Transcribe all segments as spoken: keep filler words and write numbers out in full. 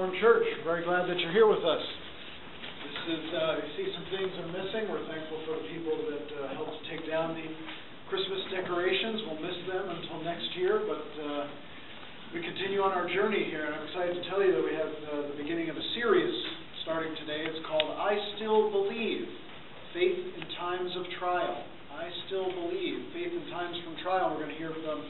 Reformed Church. We're very glad that you're here with us. This is, uh, you see some things are missing. We're thankful for the people that uh, helped take down the Christmas decorations. We'll miss them until next year, but uh, we continue on our journey here, and I'm excited to tell you that we have uh, the beginning of a series starting today. It's called I Still Believe, Faith in Times of Trial. I Still Believe, Faith in Times from Trial. We're going to hear from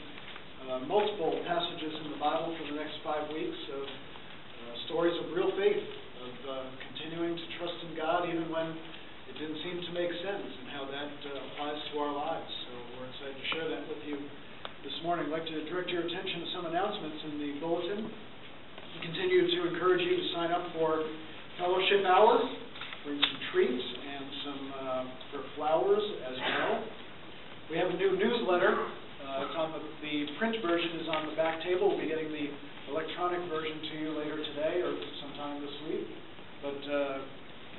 Uh, multiple passages in the Bible for the next five weeks of uh, stories of real faith, of uh, continuing to trust in God even when it didn't seem to make sense, and how that uh, applies to our lives. So we're excited to share that with you this morning. I'd like to direct your attention to some announcements in the bulletin. We continue to encourage you to sign up for Fellowship Hour. Bring some treats and some uh, for flowers as well. We have a new newsletter. Uh, it's on the, the print version is on the back table. We'll be getting the electronic version to you later today or sometime this week. But uh,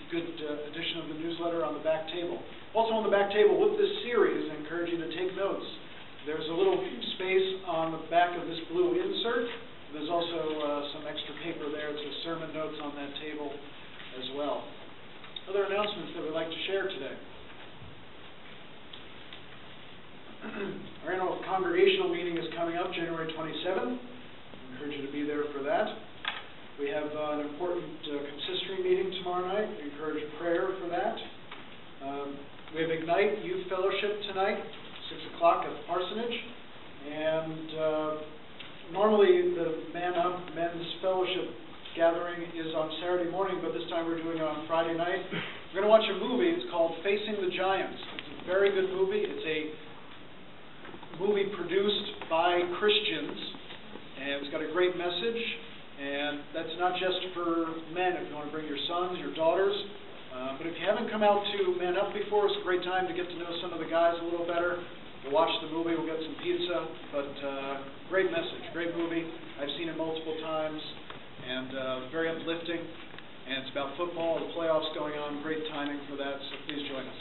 good uh, edition of the newsletter on the back table. Also on the back table with this series, I encourage you to take notes. There's a little space on the back of this blue insert. There's also uh, some extra paper there. It says sermon notes on that table as well. Other announcements that we'd like to share today. Our annual congregational meeting is coming up January twenty-seventh. I encourage you to be there for that. We have uh, an important uh, consistory meeting tomorrow night. I encourage prayer for that. Um, we have Ignite Youth Fellowship tonight, six o'clock at the parsonage. And uh, normally the Man Up Men's Fellowship gathering is on Saturday morning, but this time we're doing it on Friday night. We're going to watch a movie. It's called Facing the Giants. It's a very good movie. It's a movie produced by Christians, and it's got a great message, and that's not just for men. If you want to bring your sons, your daughters, uh, but if you haven't come out to Man Up before, it's a great time to get to know some of the guys a little better. We'll watch the movie, we'll get some pizza, but uh, great message, great movie. I've seen it multiple times, and uh, very uplifting, and it's about football, the playoffs going on, great timing for that, so please join us.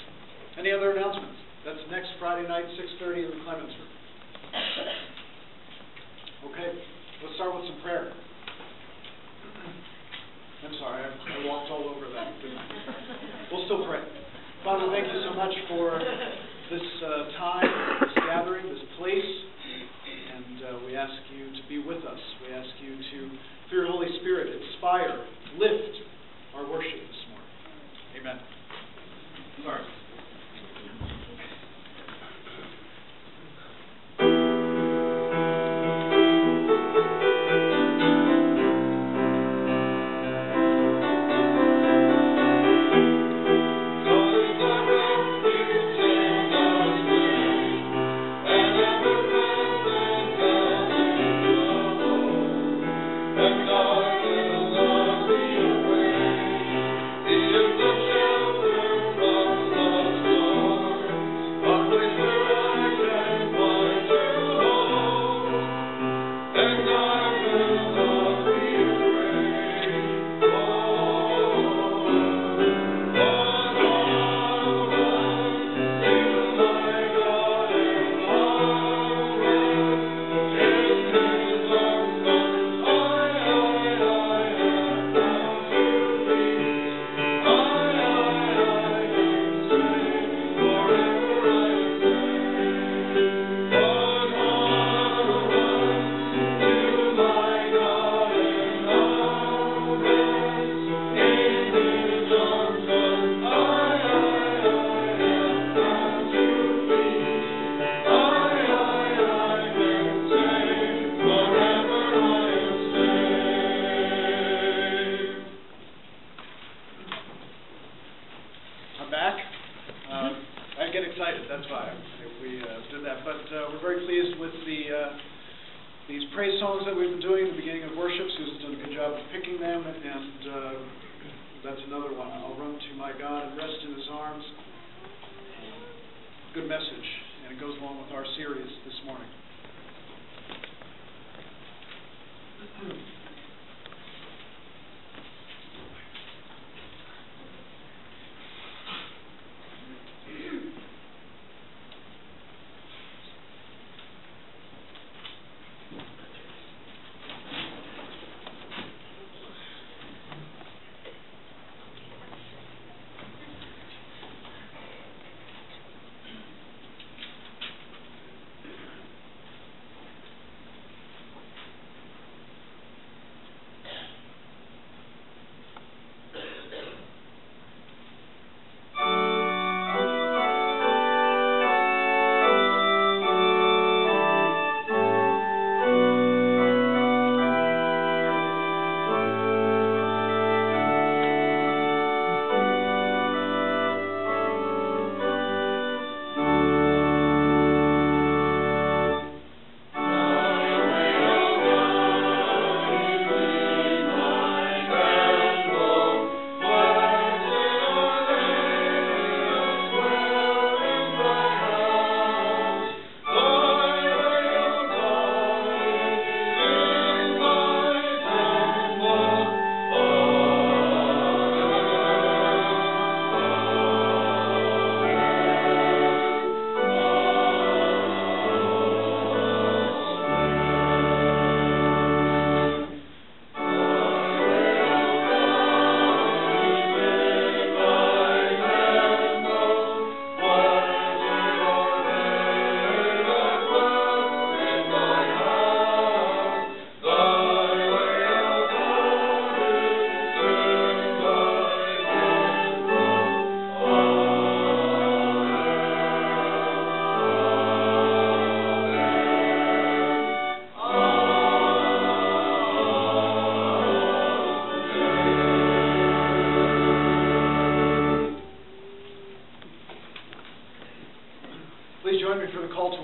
Any other announcements? That's next Friday night, six thirty in the Clements Room. Okay, let's start with some prayer. I'm sorry, I, I walked all over that. We'll still pray. Father, thank you so much for this uh, time, this gathering, this place, and uh, we ask you to be with us. We ask you to, through your Holy Spirit, inspire, lift our worship this morning. Amen. Sorry.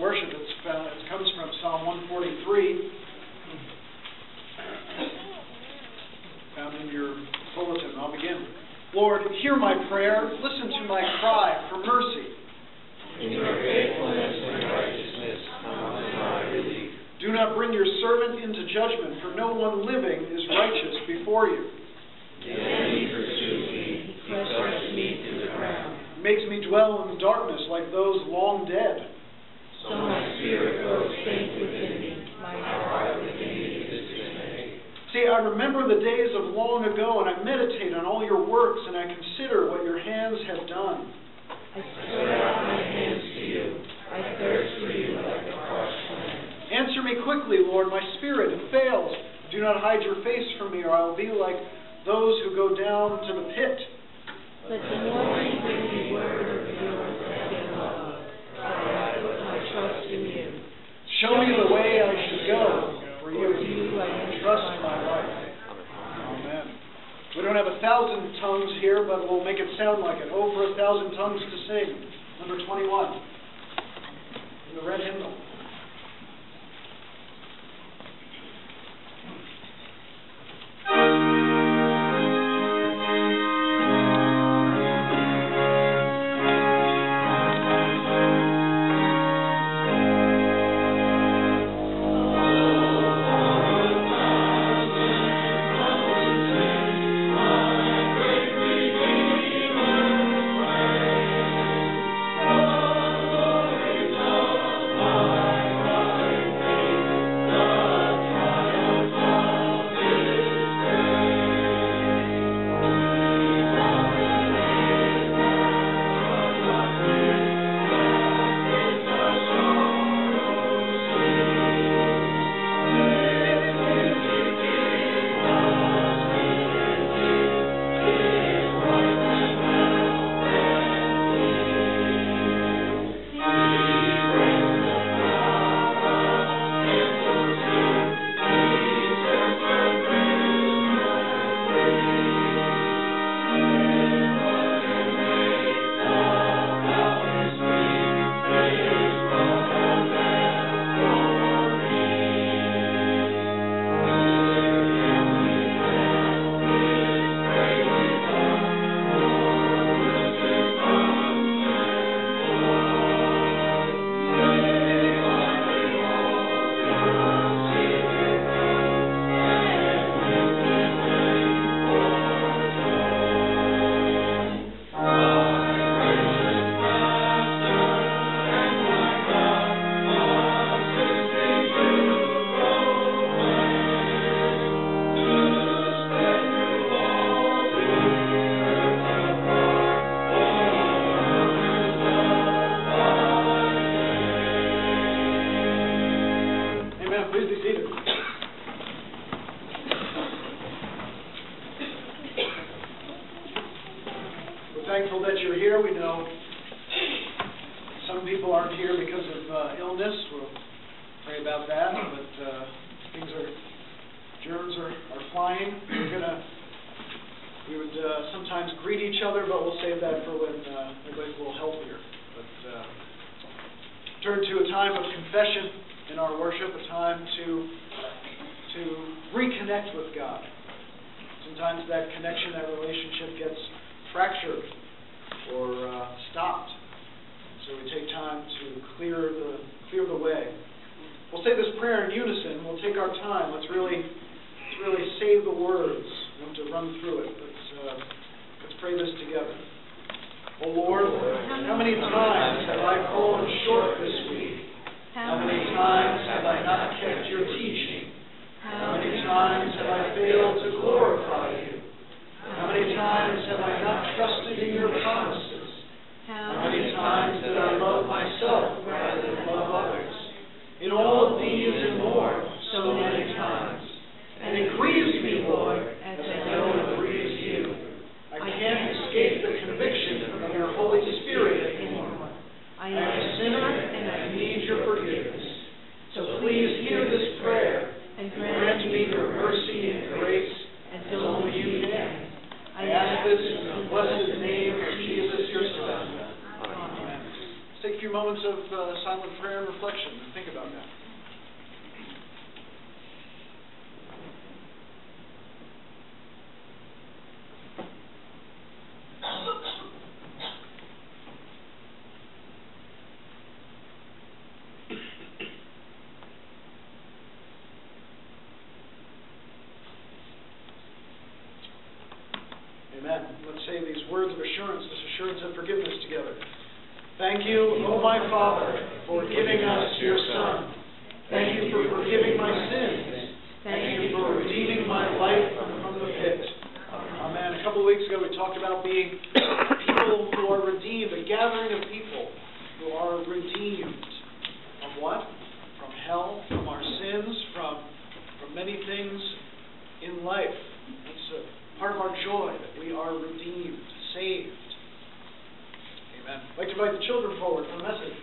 worship. It's, uh, it comes from Psalm one forty-three, found in your bulletin. I'll begin. Lord, hear my prayer. Listen to my cry for mercy. In your faithfulness and righteousness, come to my relief. Do not bring your servant into judgment, for no one living is righteous before you. The enemy pursues me, he thrusts me to the ground. Makes me dwell in darkness like those long dead. So my spirit grows faint within me, my heart within me is dismayed. See, I remember the days of long ago, and I meditate on all your works, and I consider what your hands have done. I spread out my hands to you. I thirst for you like a parched land. Answer me quickly, Lord. My spirit fails. Do not hide your face from me, or I will be like those who go down to the pit. Let the morning bring me word of your and love. I put my trust in you. Show me the way I should go, for you I trust my life. Amen. We don't have a thousand tongues here, but we'll make it sound like it. Over a thousand tongues to sing. Number twenty-one. In the red hymnal. Escape the words of assurance, this assurance of forgiveness together. Thank you, O my Father, for giving us your Son. Thank you for forgiving my sins. Thank you for redeeming my life from the pit. Amen. A couple of weeks ago we talked about being people who are redeemed, a gathering of people who are redeemed. From what? From hell, from our sins, from from many things in life. It's a part of our joy that we are redeemed, saved. Amen. I'd like to invite the children forward for a message.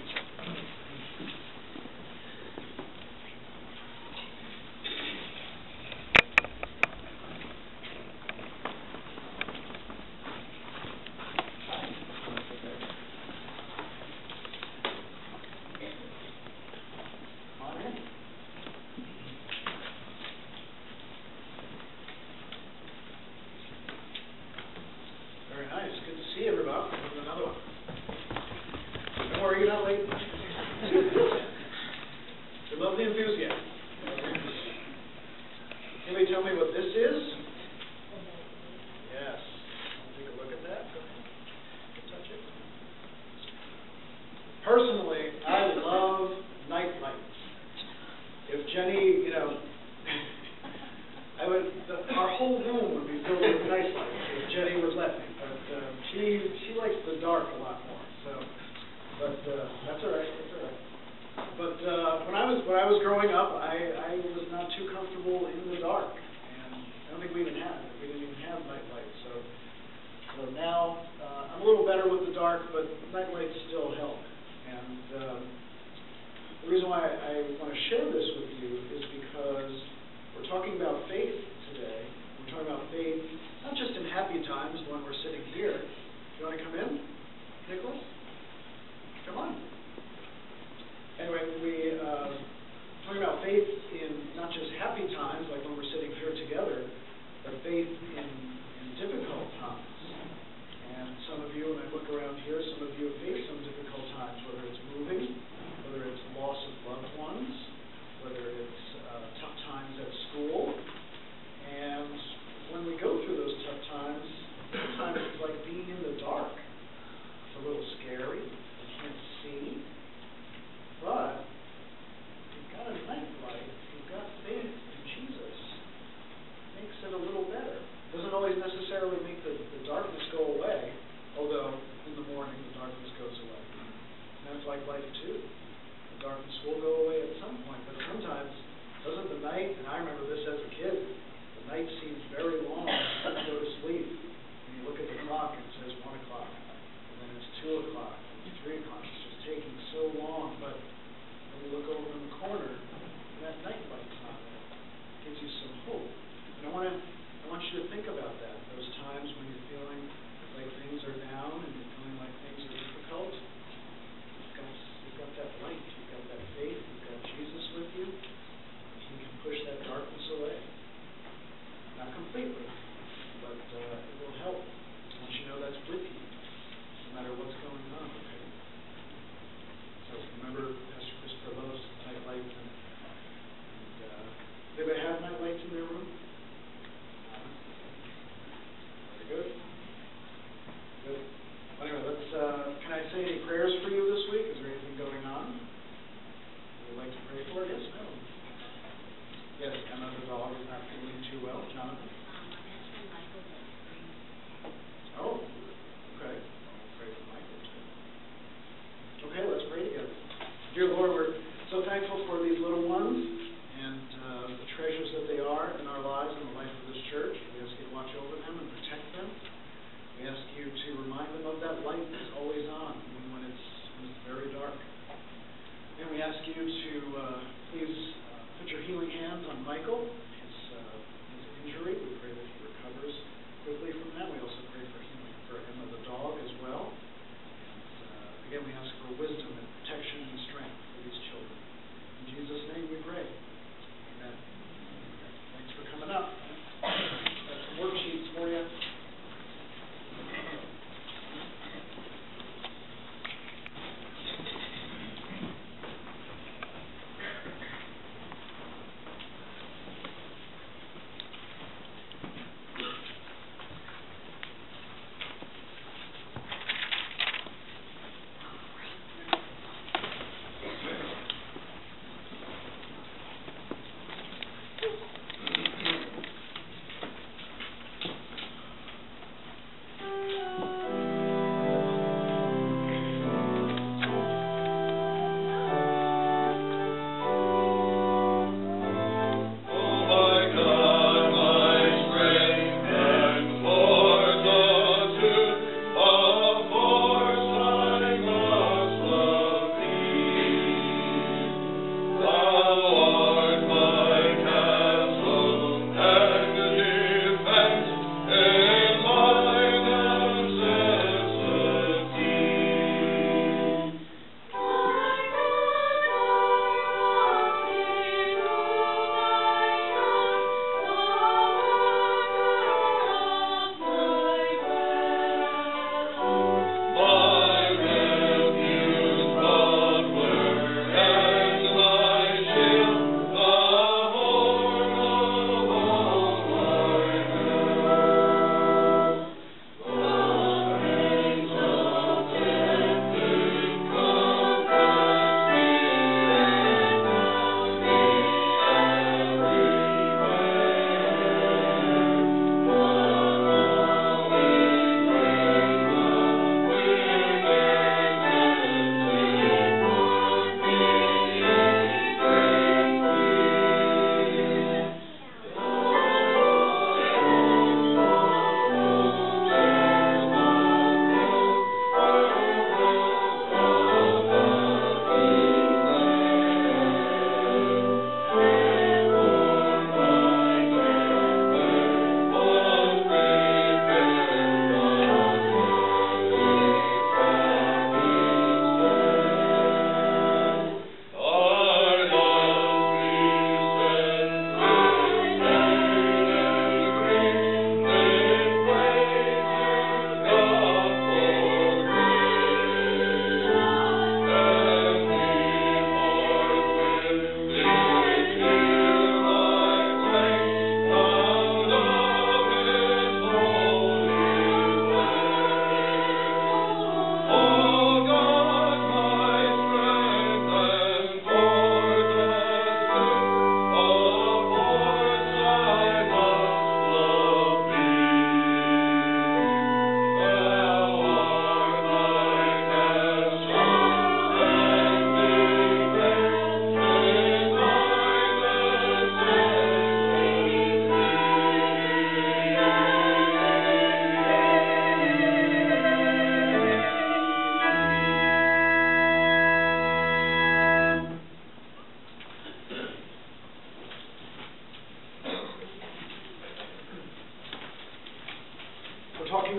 Please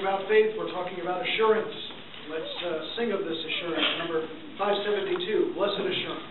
about faith, we're talking about assurance. Let's uh, sing of this assurance, number five seventy-two, Blessed Assurance.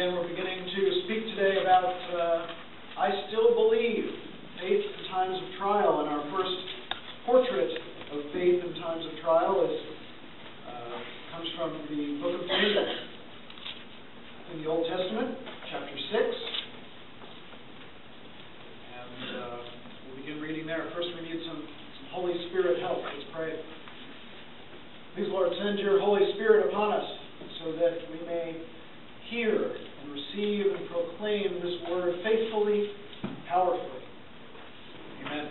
And we're beginning to speak today about uh, I Still Believe, Faith in Times of Trial. And our first portrait of faith in times of trial is, uh, comes from the book of Daniel in the Old Testament, chapter six. And uh, we'll begin reading there. First we need some, some Holy Spirit help. Let's pray. Please, Lord, send your Holy Spirit upon us so that we may hear and receive and proclaim this word faithfully, powerfully. Amen.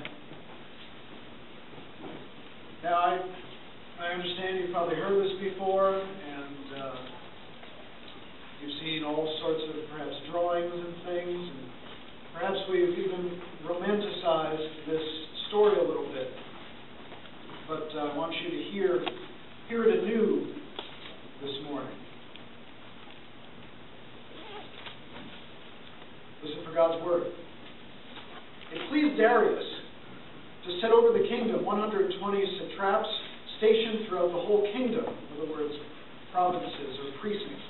Now, I, I understand you've probably heard this before, and uh, you've seen all sorts of perhaps drawings and things, and perhaps we've even romanticized this story a little bit. But uh, I want you to hear, hear it anew this morning. Listen for God's word. It pleased Darius to set over the kingdom one hundred twenty satraps stationed throughout the whole kingdom, in other words, provinces or precincts.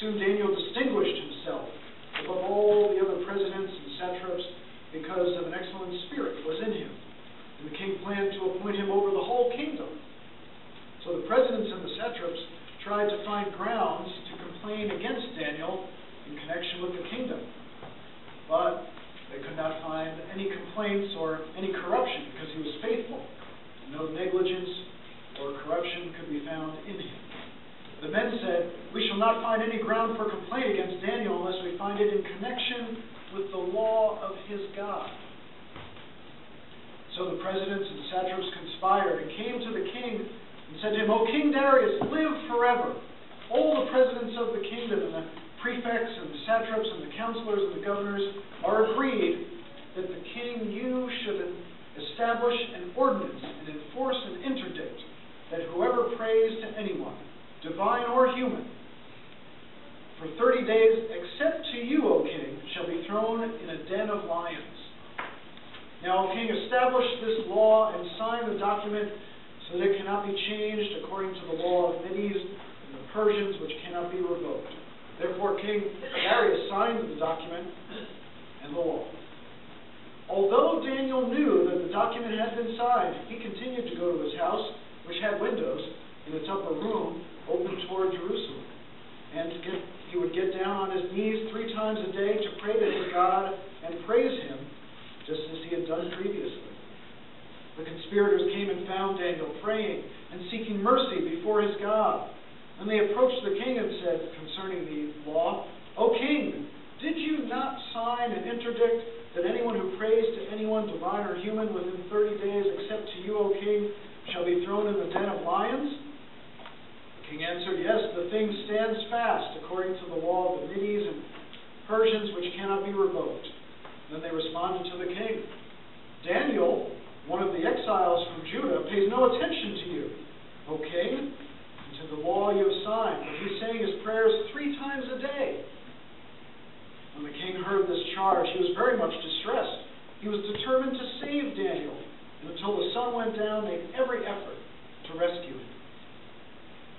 Soon Daniel distinguished himself above all the other presidents and satraps because of an excellent spirit was in him, and the king planned to appoint him over the whole kingdom. So the presidents and the satraps tried to find grounds to complain against Daniel in connection with the kingdom, but they could not find any complaints or any corruption because he was faithful. No negligence or corruption could be found in him. The men said, "We shall not find any ground for complaint against Daniel unless we find it in connection with the law of his God." So the presidents and satraps conspired and came to the king and said to him, "O King Darius, live forever. All the presidents of the kingdom and the prefects and the satraps and the counselors and the governors are agreed that the king you should establish an ordinance and enforce an interdict that whoever prays to anyone, divine or human, for thirty days, except to you, O king, shall be thrown in a den of lions. Now, O king, establish this law and sign the document so that it cannot be changed according to the law of Medes and the Persians, which cannot be revoked." Therefore, King Darius signed the document and the law. Although Daniel knew that the document had been signed, he continued to go to his house, which had windows in its upper room open toward Jerusalem. And get, he would get down on his knees three times a day to pray to his God and praise him, just as he had done previously. The conspirators came and found Daniel praying and seeking mercy before his God. And they approached the king and said concerning the law, "O king, did you not sign an interdict that anyone who prays to anyone, divine or human, within thirty days, except to you, O king, shall be thrown in the den of lions?" The king answered, "Yes, the thing stands fast according to the law of the Medes and Persians, which cannot be revoked." Then they responded to the king, "Daniel, one of the exiles from Judah, pays no attention to you, O king, to the law you have signed, but he's saying his prayers three times a day." When the king heard this charge, he was very much distressed. He was determined to save Daniel, and until the sun went down, made every effort to rescue him.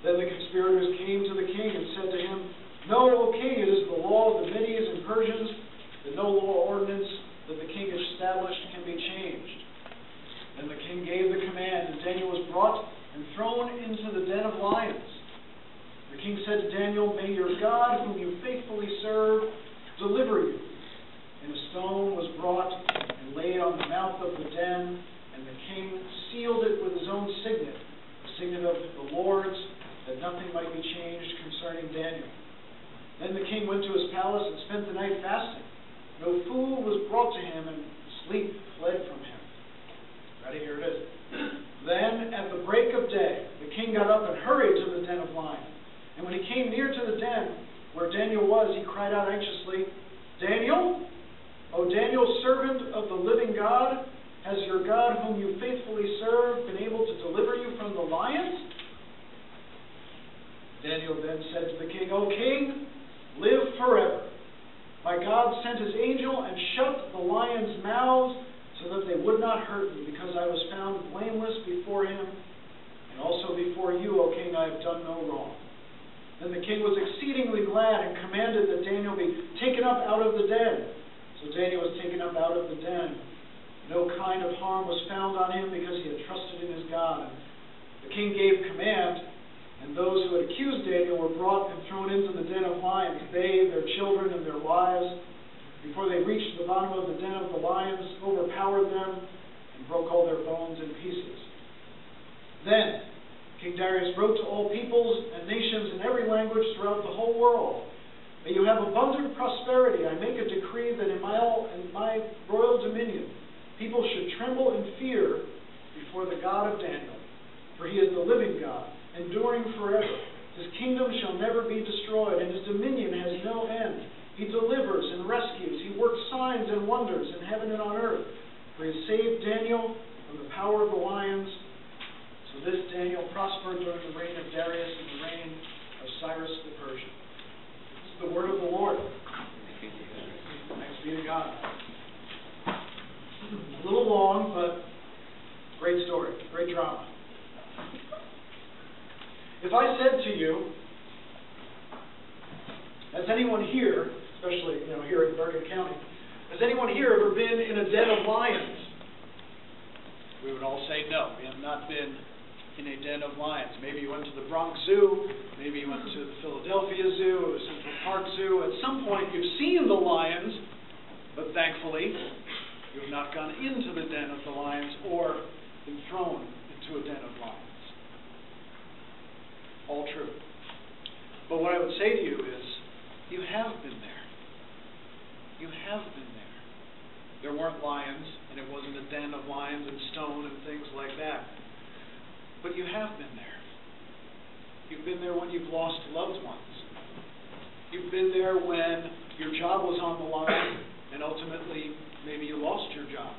Then the conspirators came to the king and said to him, "No, O king, it is the law of the Medes and Persians, that no law or ordinance that the king established can be changed." Then the king gave the command, and Daniel was brought and thrown into the den of lions. The king said to Daniel, "May your God, whom you faithfully serve, deliver you." And a stone was brought and laid on the mouth of the den, and the king sealed it with his own signet, the signet of the Lord's, that nothing might be changed concerning Daniel. Then the king went to his palace and spent the night fasting. No food was brought to him, and sleep fled from him. Ready? Here it is. Then, at the break of day, the king got up and hurried to the den of lions. And when he came near to the den where Daniel was, he cried out anxiously, "Daniel, O Daniel, servant of the living God, has your God, whom you faithfully serve, been able to deliver you from the lions?" Daniel then said to the king, "O king, live forever. My God sent his angel and shut the lions' mouths, so that they would not hurt me, because I was found blameless before him, and also before you, O king, I have done no wrong." Then the king was exceedingly glad and commanded that Daniel be taken up out of the den. So Daniel was taken up out of the den. No kind of harm was found on him, because he had trusted in his God. And the king gave command, and those who had accused Daniel were brought and thrown into the den of lions, they, their children, and their wives. Before they reached the bottom of the den of the lions, overpowered them, and broke all their bones in pieces. Then King Darius wrote to all peoples and nations in every language throughout the whole world, "May you have abundant prosperity. I make a decree that in my, in my royal dominion people should tremble in fear before the God of Daniel, for he is the living God, enduring forever. His kingdom shall never be destroyed, and his dominion has no end. He delivers and rescues. He works signs and wonders in heaven and on earth, for he saved Daniel from the power of the lions." So this Daniel prospered during the reign of Darius and the reign of Cyrus the Persian. This is the word of the Lord. Thanks be to God. A little long, but great story, great drama. If I said to you, Has anyone here, especially you know here in Bergen County, has anyone here ever been in a den of lions? We would all say no. We have not been in a den of lions. Maybe you went to the Bronx Zoo. Maybe you went to the Philadelphia Zoo or the Central Park Zoo. At some point, you've seen the lions, but thankfully, you have not gone into the den of the lions or been thrown into a den of lions. All true. But what I would say to you is, you have been there. You have been there. There weren't lions, and it wasn't a den of lions and stone and things like that. But you have been there. You've been there when you've lost loved ones. You've been there when your job was on the line, and ultimately, maybe you lost your job.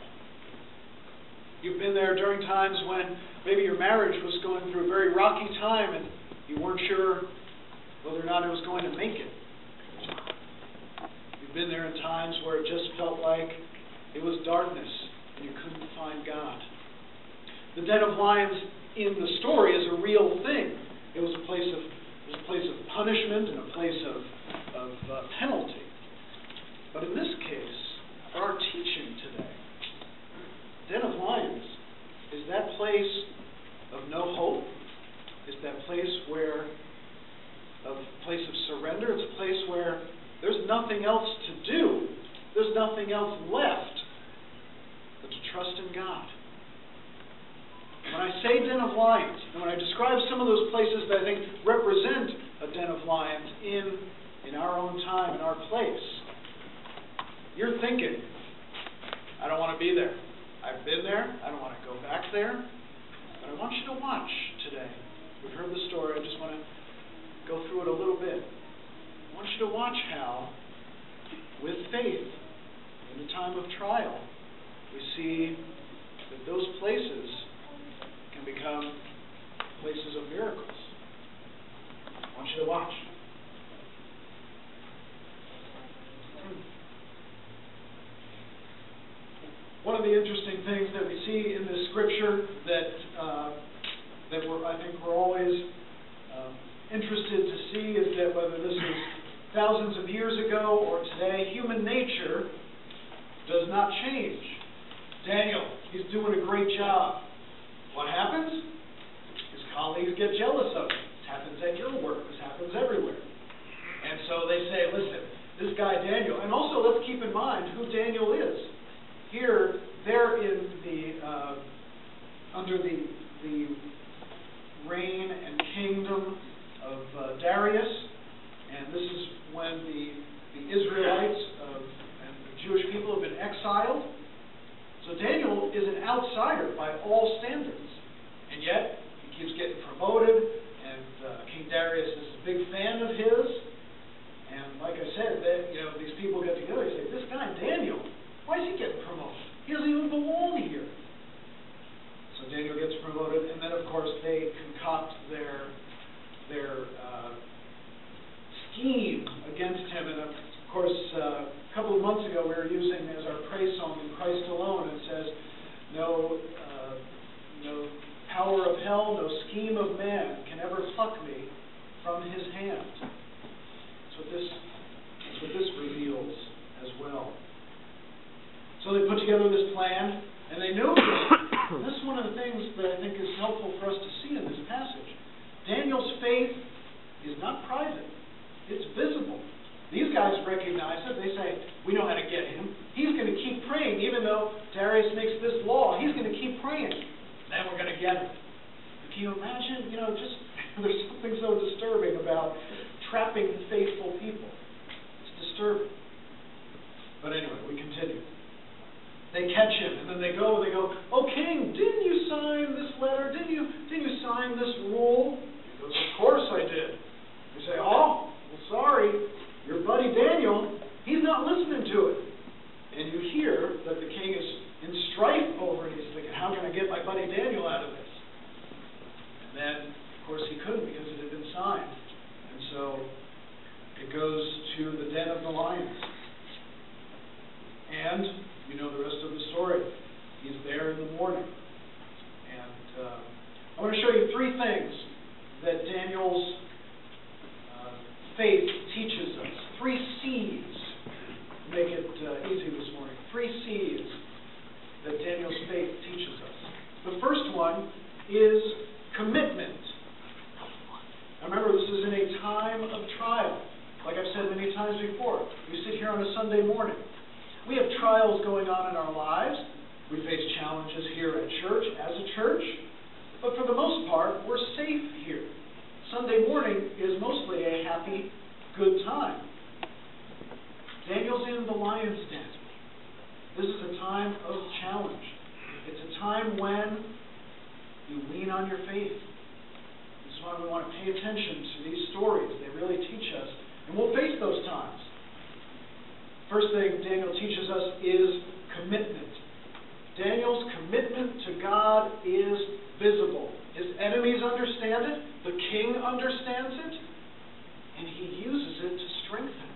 You've been there during times when maybe your marriage was going through a very rocky time, and you weren't sure whether or not it was going to make it. You've been there in times where it just felt like it was darkness, and you couldn't find God. The den of lions in the story is a real thing. It was a place of, it was a place of punishment and a place of, of uh, penalty. But in this case, for our teaching today, the den of lions is that place of no hope. It's that place where, of place of surrender. It's a place where there's nothing else to do. There's nothing else left but to trust in God. When I say den of lions, and when I describe some of those places that I think represent a den of lions in, in our own time, in our place, you're thinking, I don't want to be there. I've been there. I don't want to go back there. But I want you to watch today. We've heard the story. I just want to go through it a little bit. I want you to watch how, with faith, in the time of trial, we see that those places can become places of miracles. I want you to watch. One of the interesting things that we see in this scripture that uh, that we're, I think we're always um, interested to see is that whether this is thousands of years ago or today, human nature does not change. Daniel, he's doing a great job. What happens? His colleagues get jealous of him. This happens at your work. This happens everywhere. And so they say, listen, this guy Daniel, and also let's keep in mind who Daniel is. Here, they're in the, uh, under the, the reign and kingdom of uh, Darius, and this is when the, the Israelites of, and the Jewish people have been exiled. So Daniel is an outsider by all standards, and yet he keeps getting promoted, and uh, King Darius is a big fan of his, and like I said, they, you know, these people get together and say, this guy Daniel, why is he getting promoted? He doesn't even belong here. So Daniel gets promoted, and then of course they concoct their, their uh, scheme against him, and of course uh, a couple of months ago we were using as our praise song in Christ Alone. It says, no, uh, no power of hell, no scheme of man can ever pluck me from his hand. That's what this, that's what this reveals as well. So they put together this plan, and they knew it. And this is one of the things that I think is helpful for us to see in this passage. Daniel's faith is not private. It's visible. These guys recognize it. They say, we know how to get him. He's going to keep praying, even though Darius makes this law. He's going to keep praying. Then we're going to get him. Can you imagine, you know, just there's something so disturbing about trapping faithful people. It's disturbing. But anyway, we continue. They catch him, and then they go, and they go, oh, king, didn't you sign this letter? Didn't you, didn't you sign this rule? He goes, of course I did. They say, oh, well, sorry, your buddy Daniel, he's not listening to it. And you hear that the king is in strife over it. He's thinking, how can I get my buddy Daniel out of this? And then, of course, he couldn't because it had been signed. And so it goes to the den of the lions. And you know the rest of the story. He's there in the morning. And uh, I want to show you three things that Daniel's faith teaches us. three C's, make it uh, easy this morning, three C's that Daniel's faith teaches us. The first one is commitment. Now remember, this is in a time of trial. Like I've said many times before, we sit here on a Sunday morning. We have trials going on in our lives. We face challenges here at church, as a church. But for the most part, we're safe here. Sunday morning is mostly a happy, good time. Daniel's in the lion's den. This is a time of challenge. It's a time when you lean on your faith. This is why we want to pay attention to these stories. They really teach us, and we'll face those times. First thing Daniel teaches us is commitment. Daniel's commitment to God is visible. His enemies understand it, the king understands it, and he uses it to strengthen.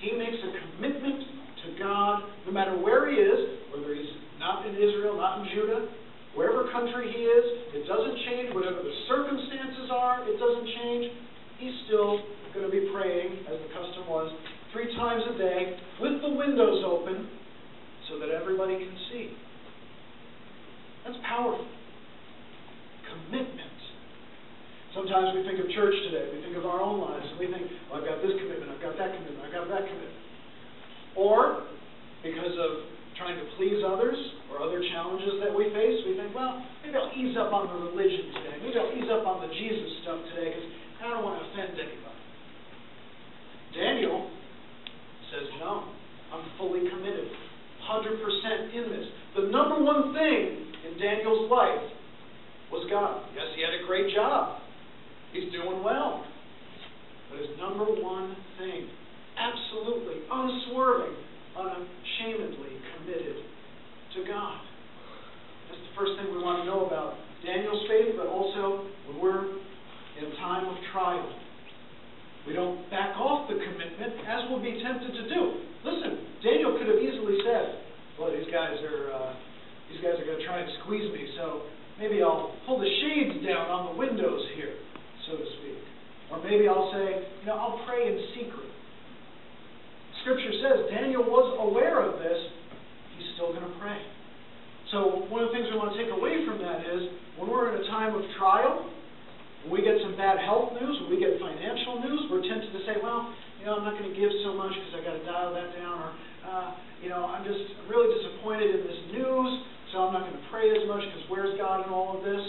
He makes a commitment to God no matter where he is, whether he's not in Israel, not in Judah, wherever country he is, it doesn't change. Whatever the circumstances are, it doesn't change. He's still going to be praying, as the custom was, three times a day, with the windows open, so that everybody can see. That's powerful. Commitment. Sometimes we think of church today, we think of our own lives, and we think, well, I've got this commitment, I've got that commitment, I've got that commitment. Or, because of trying to please others, or other challenges that we face, we think, well, maybe I'll ease up on the religion today, maybe I'll ease up on the Jesus stuff today, because I don't want to offend anybody. Daniel says, no, I'm fully committed, one hundred percent in this. The number one thing in Daniel's life was God. Yes, he had a great job. He's doing well. But his number one thing, absolutely, unswerving, unashamedly committed to God. That's the first thing we want to know about Daniel's faith, but also when we're in a time of trial. We don't back off the commitment, as we'll be tempted to do. Listen, Daniel could have easily said, well, these guys are uh, these guys are going to try and squeeze me, so maybe I'll pull the shades down on the windows here, so to speak. Or maybe I'll say, you know, I'll pray in secret. Scripture says Daniel was aware of this. He's still going to pray. So one of the things we want to take away from that is when we're in a time of trial, when we get some bad health news, when we get financial news, we're tempted to say, well, you know, I'm not going to give so much because I've got to dial that down, or, uh, you know, I'm just really disappointed in this news, so I'm not going to pray as much because where's God in all of this?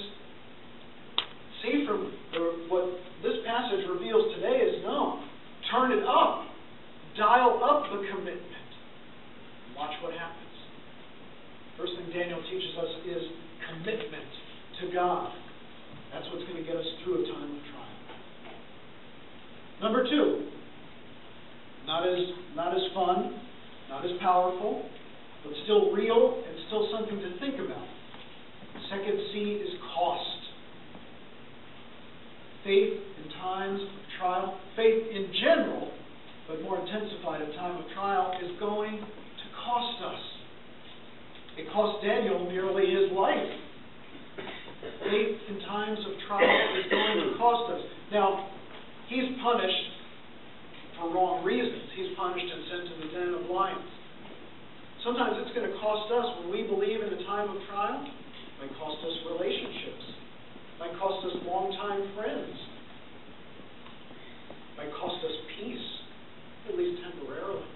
See, from the, what this passage reveals today is, no, turn it up. Dial up the commitment. Watch what happens. First thing Daniel teaches us is commitment to God. That's what's going to get us through a time of trial. Number two, not as, not as fun, not as powerful, but still real and still something to think about. Second C is cost. Faith in times of trial, faith in general, but more intensified in time of trial, is going to cost us. It cost Daniel nearly his life. Faith in times of trial is going to cost us. Now, he's punished for wrong reasons. He's punished and sent to the den of lions. Sometimes it's going to cost us, when we believe in a time of trial, it might cost us relationships. It might cost us longtime friends. It might cost us peace, at least temporarily.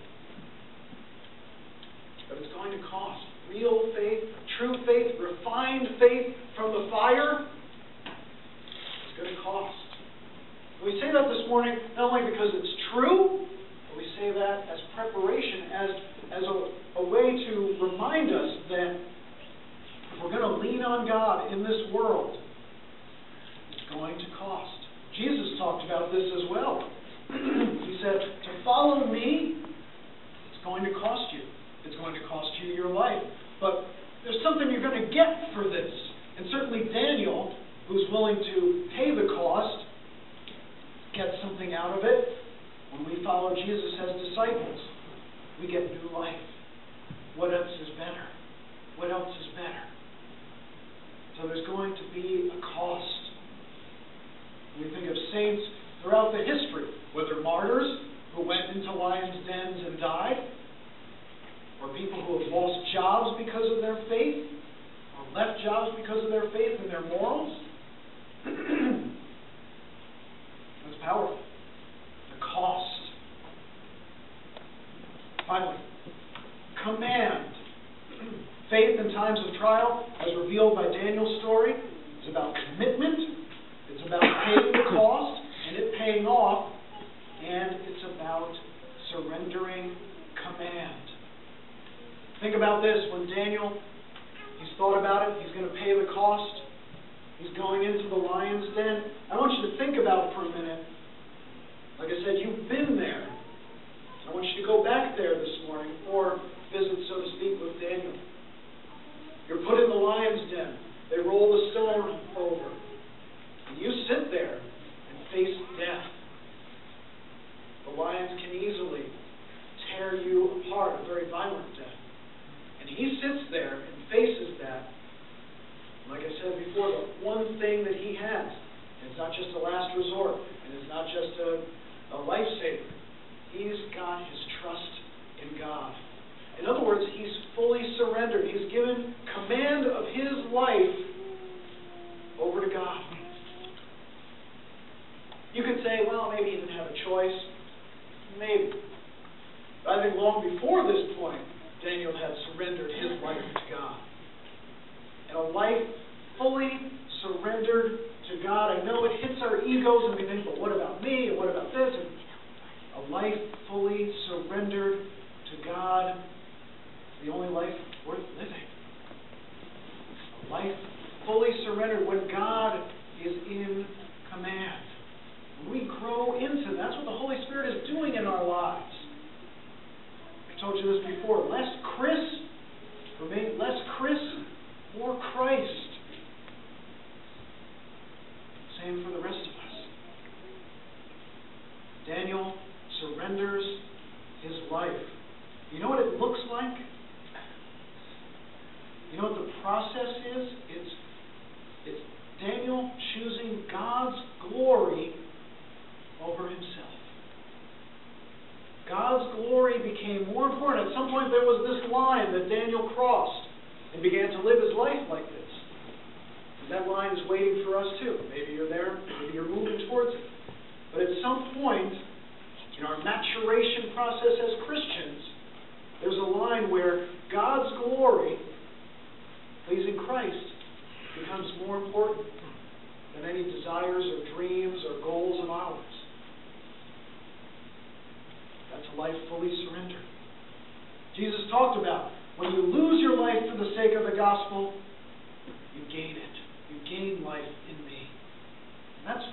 But it's going to cost. Real faith, true faith, refined faith from the fire, it's going to cost. We say that this morning not only because it's true, but we say that as preparation, as, as a, a way to remind us that if we're going to lean on God in this world, it's going to cost. Jesus talked about this as well. He said, to follow me, it's going to cost you. It's going to cost you your life. But there's something you're going to get for this. And certainly Daniel, who's willing to pay the cost, gets something out of it. When we follow Jesus as disciples, we get new life. What else is better? What else is better? So there's going to be a cost. When we think of saints throughout the history, whether martyrs who went into faith in times of trial, as revealed by Daniel's story, is about commitment, it's about paying the cost and it paying off, and it's about surrendering command. Think about this. When Daniel, he's thought about it, he's going to pay the cost, he's going into the lion's den. I want you to think about it for a minute. Like I said, you've been there. I want you to go back there this morning, or visit, so to speak, with Daniel. You're put in the lion's den. They roll the stone over. And you sit there and face death. The lions can easily tear you apart, a very violent death. And he sits there and faces that. Like I said before, the one thing that he has, and it's not just a last resort, and it's not just a, a lifesaver. He's got his trust in God. In other words, he's fully surrendered. He's given command of his life over to God. You could say, well, maybe he didn't have a choice. Maybe. But I think long before this point, Daniel had surrendered his life to God. And a life fully surrendered to God. I know it hits our egos and we think, but what about me? And what about this? And a life fully surrendered to God is the only life worth living. A life fully surrendered when God is in command. When we grow into that's what the Holy Spirit is doing in our lives. I told you this before. Less Chris, for me, less Chris, more Christ. Same for the rest of us. Daniel surrenders his life. You know what it looks like? You know what the process is? It's, it's Daniel choosing God's glory over himself. God's glory became more important. At some point there was this line that Daniel crossed and began to live his life like this. And that line is waiting for us too. Maybe you're there, maybe you're moving towards it. But at some point, in our maturation process as Christians, there's a line where God's glory, pleasing Christ, becomes more important than any desires or dreams or goals of ours. That's a life fully surrendered. Jesus talked about when you lose your life for the sake of the gospel, you gain it. You gain life in me. And that's,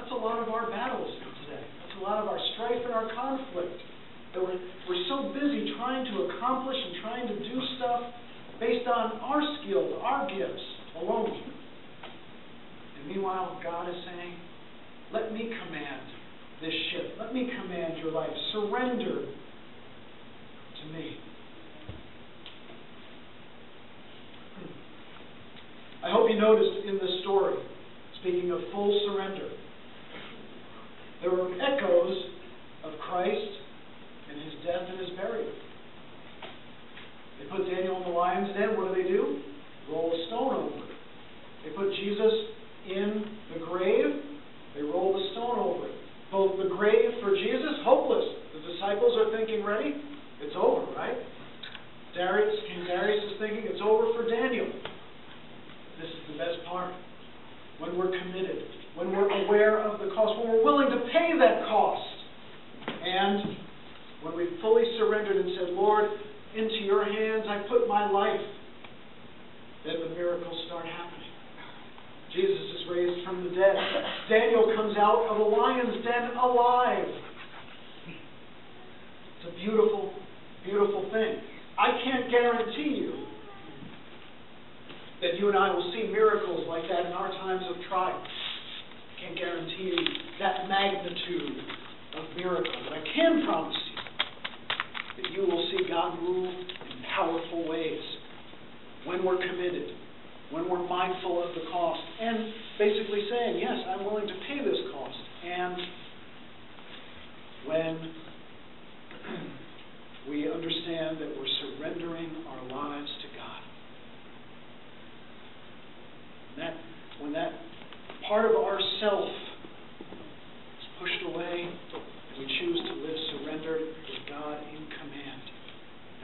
that's a lot of our battles today. That's a lot of our strife and our conflict. That we're, we're so busy trying to accomplish and trying to do stuff based on our skills, our gifts alone. And meanwhile, God is saying, let me command this ship. Let me command your life. Surrender to me. I hope you noticed in this story, speaking of full surrender, there were echoes of Christ and his death and his burial. They put Daniel in the lion's den. What do they do? Roll a stone over. They put Jesus in the grave. They roll the stone over. Both the grave for Jesus, hopeless. The disciples are thinking, ready? It's over, right? Darius, King Darius is thinking, it's over for Daniel. This is the best part. When we're committed, when we're aware of the cost, when we're willing to pay that cost, and when we've fully surrendered and said, Lord, into your hands I put my life, then the miracles start happening. Jesus is raised from the dead. Daniel comes out of a lion's den alive. It's a beautiful, beautiful thing. I can't guarantee you that you and I will see miracles like that in our times of trial. I can't guarantee you that magnitude of miracles. But I can promise you that you will see God move in powerful ways when we're committed, when we're mindful of the cost, and basically saying, yes, I'm willing to pay this cost. And when we understand that we're surrendering our lives to God. That, when that part of ourself is pushed away and we choose to live surrendered with God in command,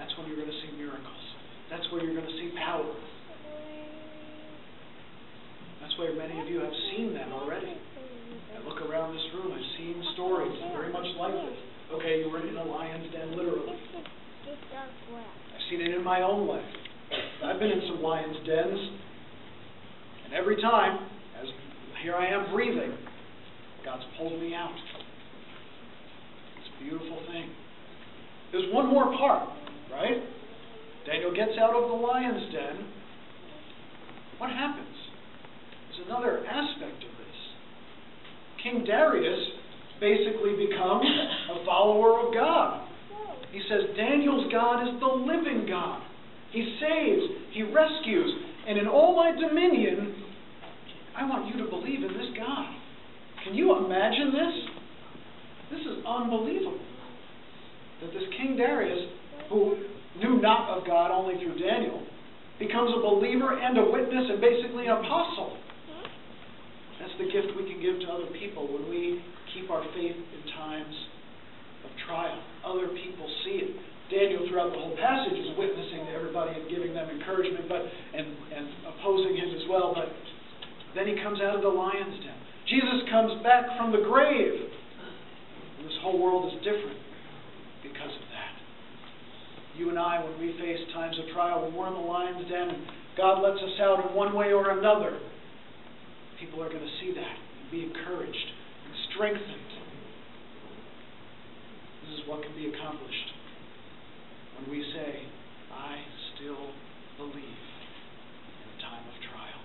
that's when you're going to see miracles. That's where you're going to see power. they were in a lion's den, literally. I've seen it in my own life. I've been in some lion's dens, and every time, as here I am breathing, God's pulled me out. It's a beautiful thing. There's one more part, right? Daniel gets out of the lion's den. What happens? There's another aspect of this. King Darius basically becomes a follower of God. He says Daniel's God is the living God. He saves, he rescues, and in all my dominion, I want you to believe in this God. Can you imagine this? This is unbelievable. That this King Darius, who knew not of God only through Daniel, becomes a believer and a witness and basically an apostle. That's the gift we can give to other people when we keep our faith in times of trial. Other people see it. Daniel, throughout the whole passage, is witnessing to everybody and giving them encouragement, but and, and opposing him as well. But then he comes out of the lion's den. Jesus comes back from the grave. And this whole world is different because of that. You and I, when we face times of trial, when we're in the lion's den, and God lets us out in one way or another, people are going to see that and be encouraged and strengthened. This is what can be accomplished. And we say, I still believe in the time of trial.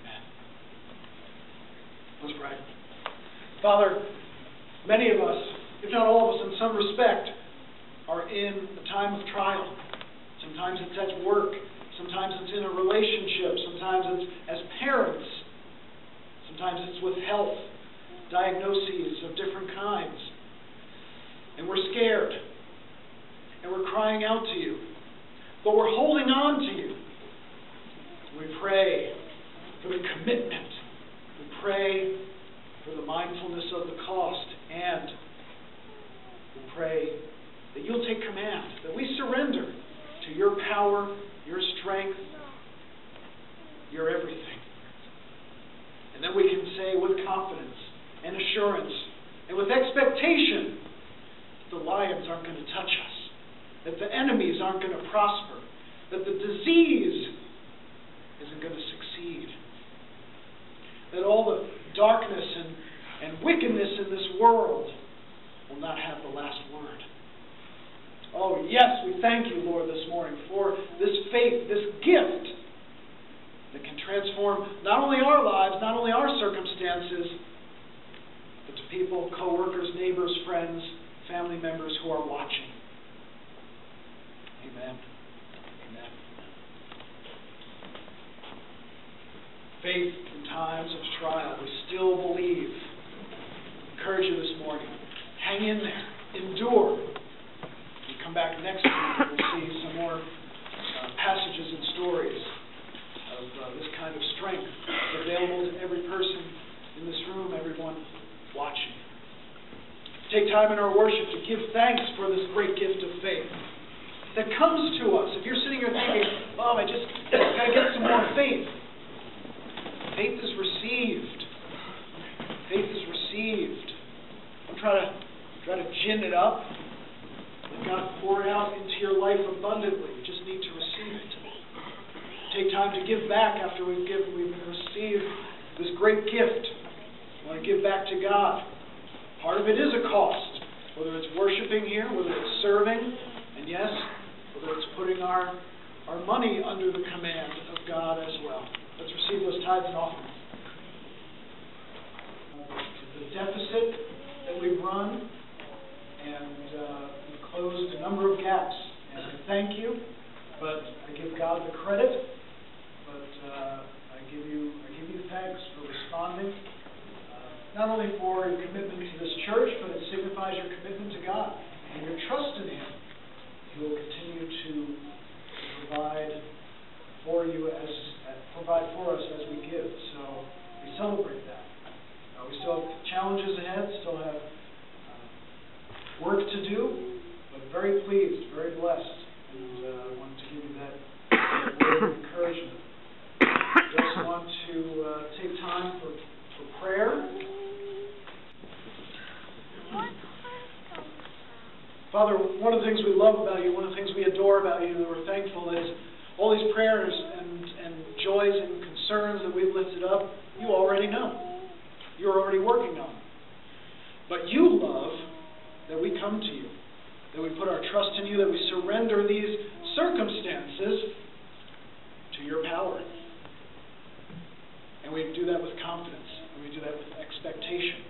Amen. Let's pray. Father, many of us, if not all of us in some respect, are in the time of trial. Sometimes it's at work. Sometimes it's in a relationship. Sometimes it's as parents. Sometimes it's with health, diagnoses of different kinds. And we're scared, and we're crying out to you, but we're holding on to you. We pray for the commitment. We pray for the mindfulness of the cost, and we pray that you'll take command, that we surrender to your power, your strength, your everything. And then we can say with confidence and assurance and with expectation, the lions aren't going to touch us, that the enemies aren't going to prosper, that the disease isn't going to succeed, that all the darkness and, and wickedness in this world will not have the last word. Oh, yes, we thank you, Lord, this morning for this faith, this gift that can transform not only our lives, not only our circumstances, but to people, co-workers, neighbors, friends, family members who are watching. Amen. Amen. Faith in times of trial. We still believe. I encourage you this morning. Hang in there. Endure. We come back next week and we'll see some more uh, passages and stories of uh, this kind of strength that's available to every person in this room, everyone watching. Take time in our worship to give thanks for this great gift of faith that comes to us. If you're sitting here thinking, Mom, I just got to get some more faith. Faith is received. Faith is received. Don't try to, try to gin it up. Let God pour it out into your life abundantly. You just need to receive it. Take time to give back after we've given, we've received this great gift. You want to give back to God. Part of it is a cost, whether it's worshiping here, whether it's serving, and yes, whether it's putting our, our money under the command of God as well. Let's receive those tithes and offerings. The deficit that we run, and uh, we closed a number of gaps, and I thank you, but I give God the credit, but uh, I give you, I give you thanks for responding. Not only for your commitment to this church, but it signifies your commitment to God and your trust in Him. He will continue to provide for you as provide for us as we give. So we celebrate that. Uh, we still have challenges ahead, still have uh, work to do, but very pleased, very blessed, and uh, I wanted to give you that word of encouragement. Just want to uh, take time for, for prayer. Father, one of the things we love about you, one of the things we adore about you, that we're thankful is all these prayers and, and joys and concerns that we've lifted up, you already know. You're already working on them. But you love that we come to you, that we put our trust in you, that we surrender these circumstances to your power. And we do that with confidence, and we do that with expectation.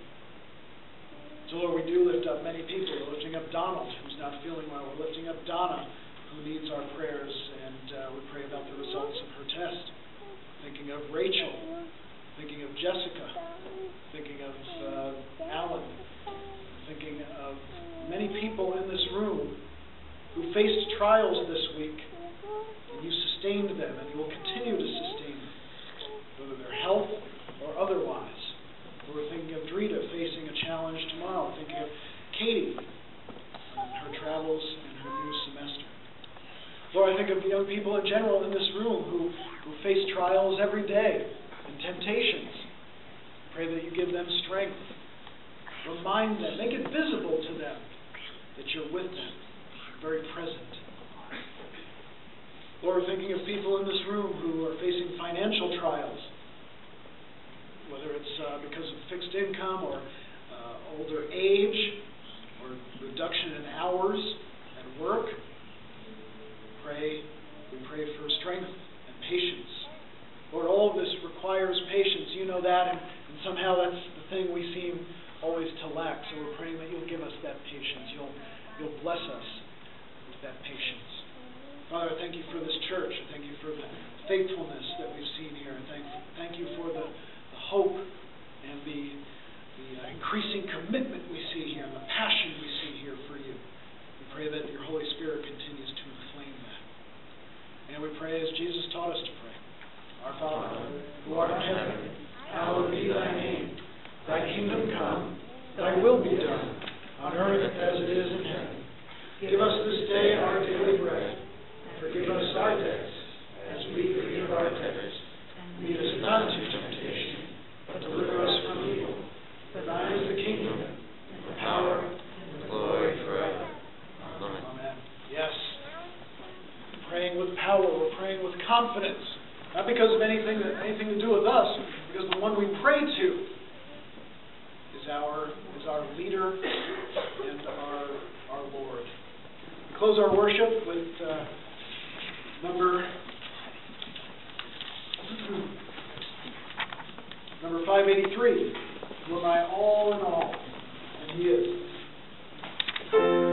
So, Lord, we do lift up many people. We're lifting up Donald, who's not feeling well. We're lifting up Donna, who needs our prayers, and uh, we pray about the results of her test. Thinking of Rachel, thinking of Jessica, thinking of uh, Alan, thinking of many people in this room who faced trials this week, and you sustained them, and you will continue to sustain them, whether they're health or otherwise. We're thinking of Drita facing a challenge tomorrow, thinking of Katie and her travels and her new semester. Lord, I think of young people in general in this room who, who face trials every day and temptations. Pray that you give them strength. Remind them, make it visible to them that you're with them, very present. Lord, we're thinking of people in this room who are facing financial trials, whether it's uh, because of fixed income or uh, older age or reduction in hours at work. Pray, we pray for strength and patience. Lord, all of this requires patience. You know that, and, and somehow that's the thing we seem always to lack. So we're praying that you'll give us that patience. You'll, you'll bless us with that patience. Father, I thank you for this church. I thank you for the faithfulness that we've seen here. And thank, thank you for the hope and the, the uh, increasing commitment we see here, and the passion we see here for you. We pray that your Holy Spirit continues to inflame that. And we pray as Jesus taught us to pray. Our Father, who art in heaven, hallowed be thy name. Thy kingdom come, thy will be done, on earth as it is in heaven. Give us this day our daily bread, and forgive us our debts, as we forgive our debtors. Lead us not into temptation, but deliver us from evil. For thine is the kingdom, and the power, and the glory forever. Amen. Amen. Yes. We're praying with power. We're praying with confidence. Not because of anything that anything to do with us, because the one we pray to is our is our leader and our our Lord. We close our worship with uh, number Number five eighty-three, you are my all in all, and he is. Thank you.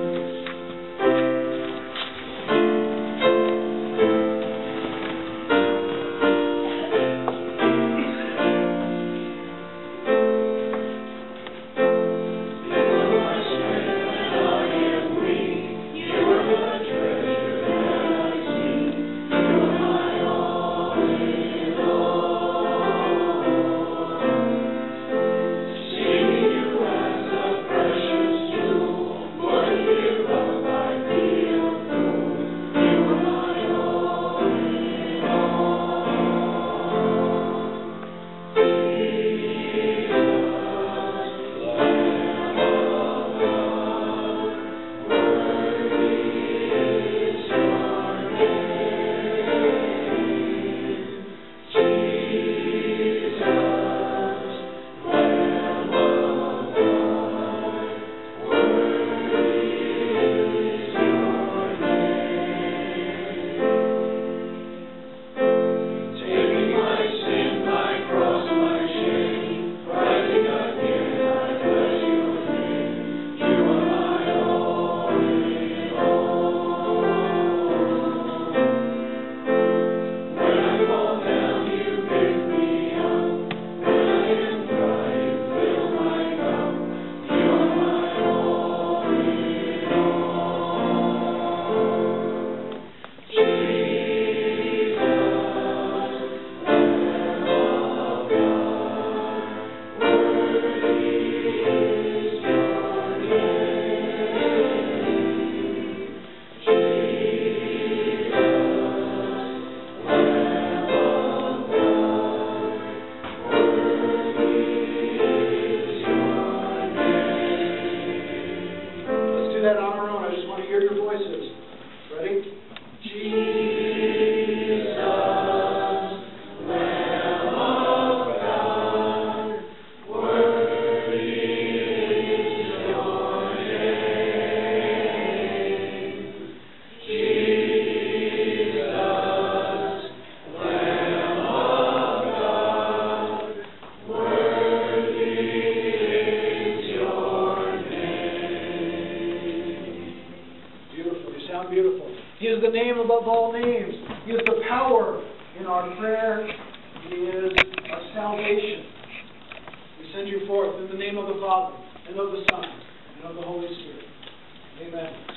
is the name above all names. He is the power in our prayer. He is our salvation. We send you forth in the name of the Father, and of the Son, and of the Holy Spirit. Amen.